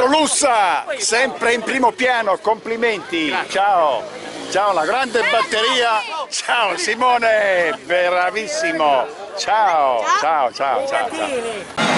Pietro Lussa, sempre in primo piano, complimenti, ciao, ciao la grande batteria, ciao Simone, bravissimo, ciao, ciao, ciao, ciao, ciao.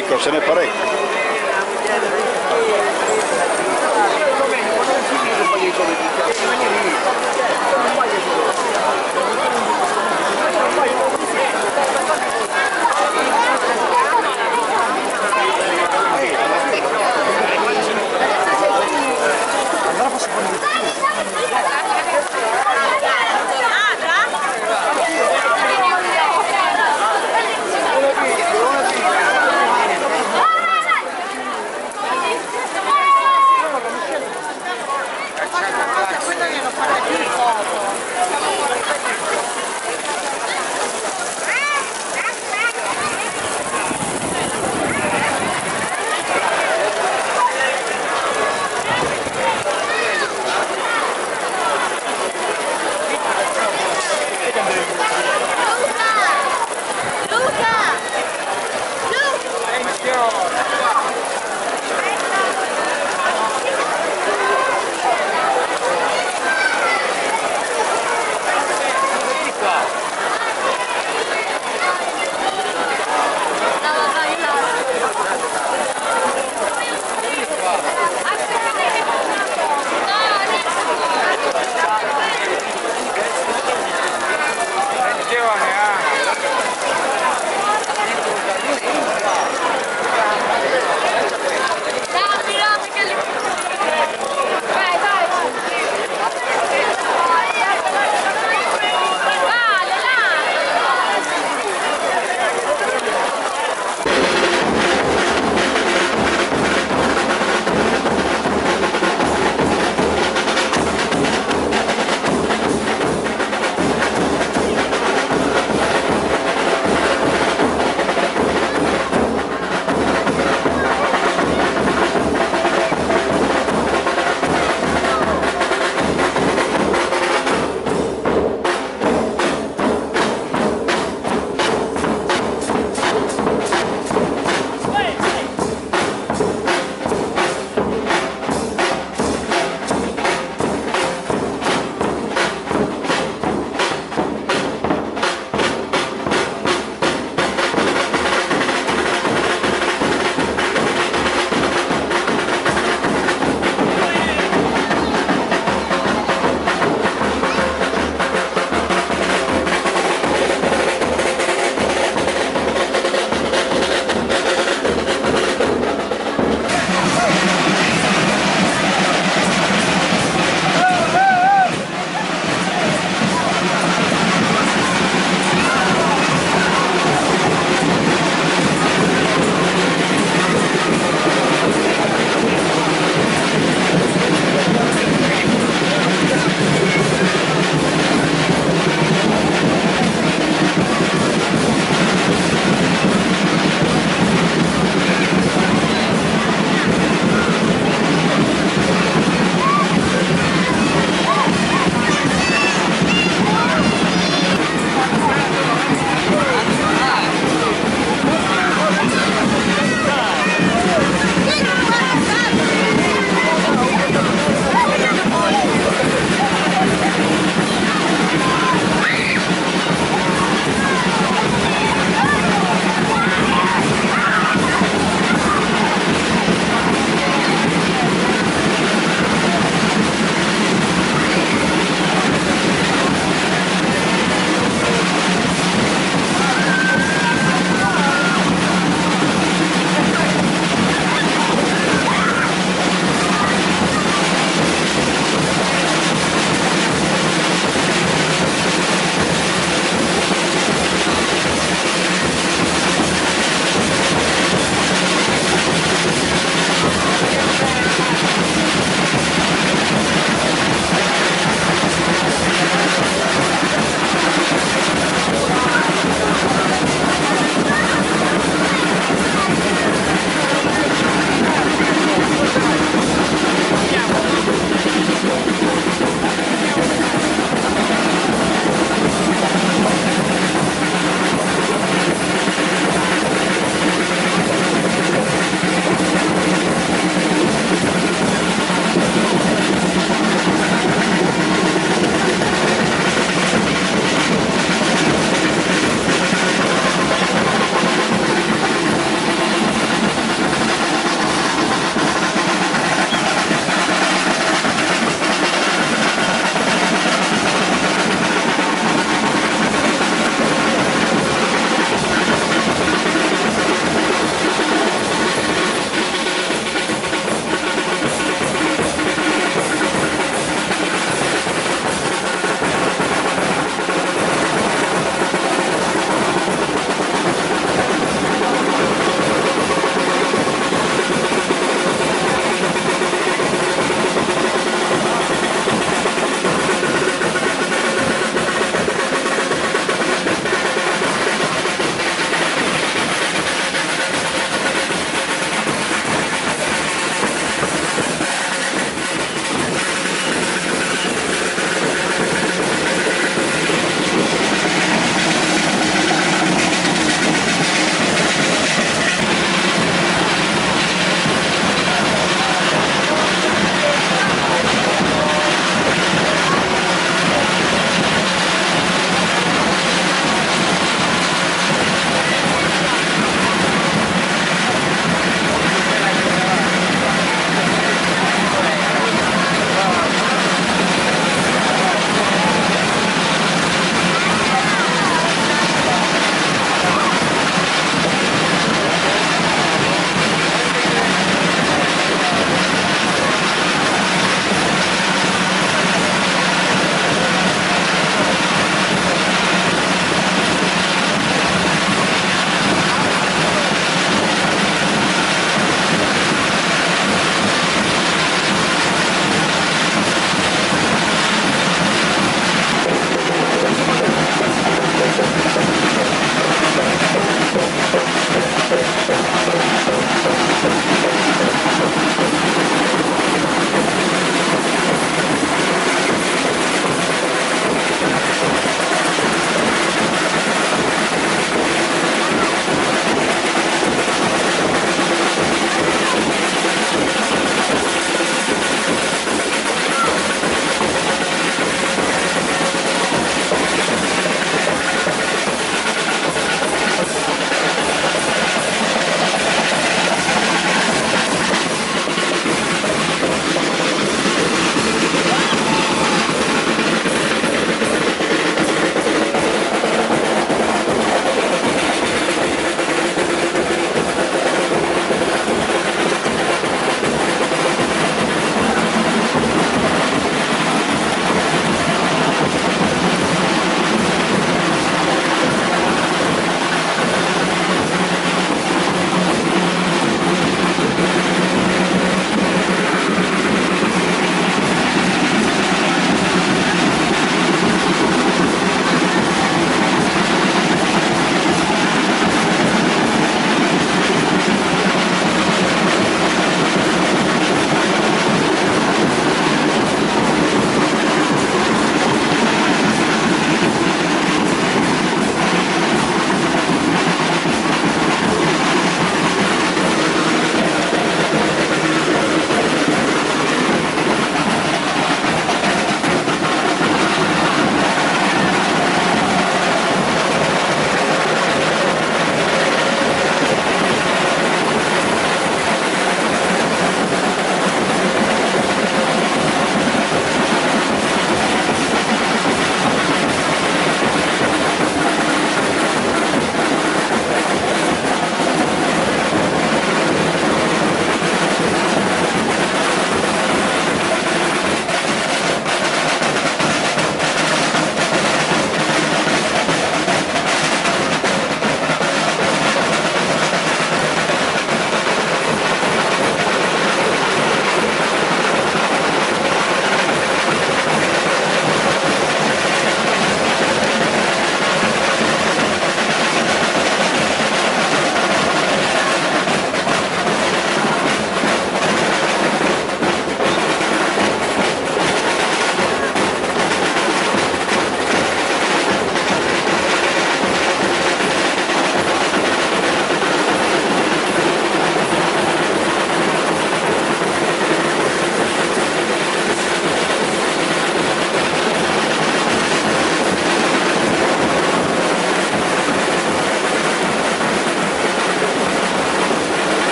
Ecco, se ne è parecchio. Allora,